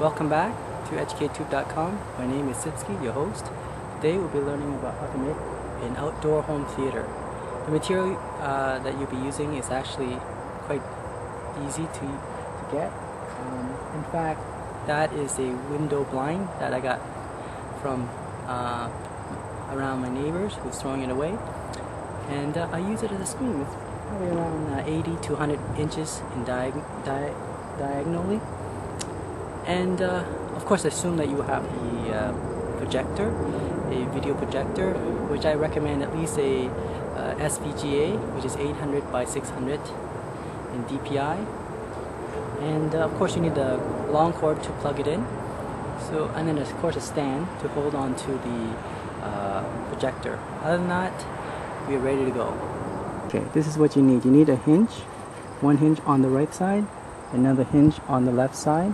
Welcome back to EducateTube.com. My name is Sipski, your host. Today we'll be learning about how to make an outdoor home theater. The material that you'll be using is actually quite easy to get. In fact, that is a window blind that I got from around my neighbors who's throwing it away. And I use it as a screen. It's probably around 80 to 100 inches in diagonally. And of course, I assume that you have the projector, a video projector, which I recommend at least a SVGA, which is 800 by 600 in DPI. And of course, you need the long cord to plug it in. So, and then of course a stand to hold on to the projector. Other than that, we're ready to go. Okay, this is what you need. You need a hinge, one hinge on the right side, another hinge on the left side.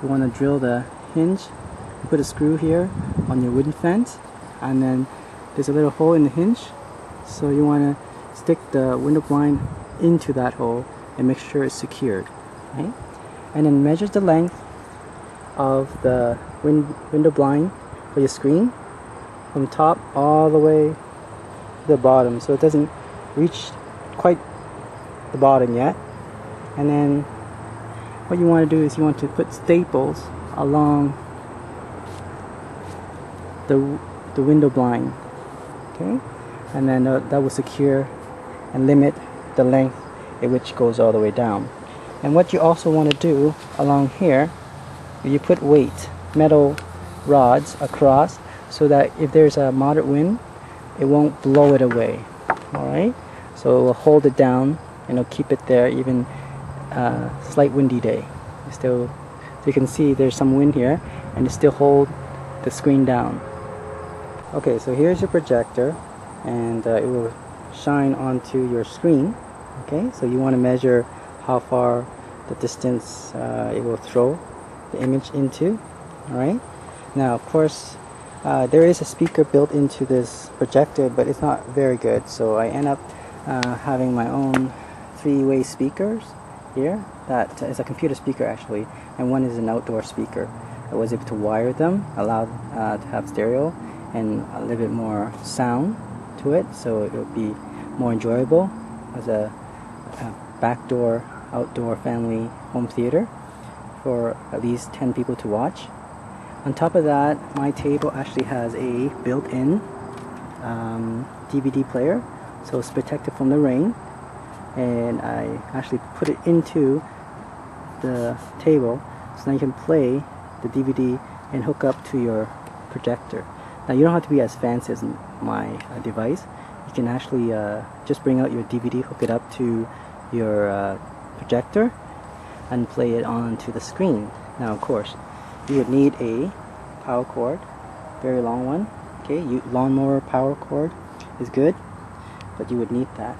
You want to drill the hinge, you put a screw here on your wooden fence, and then there's a little hole in the hinge, so you want to stick the window blind into that hole and make sure it's secured, right? And then measure the length of the window blind for your screen from top all the way to the bottom, so it doesn't reach quite the bottom yet. And then what you want to do is you want to put staples along the window blind, okay? And then that will secure and limit the length at which goes all the way down. And what you also want to do along here, you put weight, metal rods across, so that if there's a moderate wind, it won't blow it away, alright? So it will hold it down and it'll keep it there even slight windy day. Still, so you can see there's some wind here, and it still hold the screen down. Okay, so here's your projector, and it will shine onto your screen. Okay, so you want to measure how far the distance it will throw the image into. All right. Now, of course, there is a speaker built into this projector, but it's not very good. So I end up having my own three-way speakers. Here, that is a computer speaker actually, and one is an outdoor speaker. I was able to wire them, allowed to have stereo and a little bit more sound to it, so it would be more enjoyable as a backdoor outdoor family home theater for at least 10 people to watch. On top of that, my table actually has a built-in DVD player, so it's protected from the rain. And I actually put it into the table so that you can play the DVD and hook up to your projector. Now, you don't have to be as fancy as my device. You can actually just bring out your DVD, hook it up to your projector, and play it onto the screen. Now, of course, you would need a power cord, very long one. Okay, lawnmower power cord is good, but you would need that.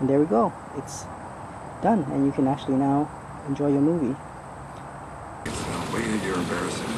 And there we go, it's done, and you can actually now enjoy your movie. It's not way that you're embarrassing.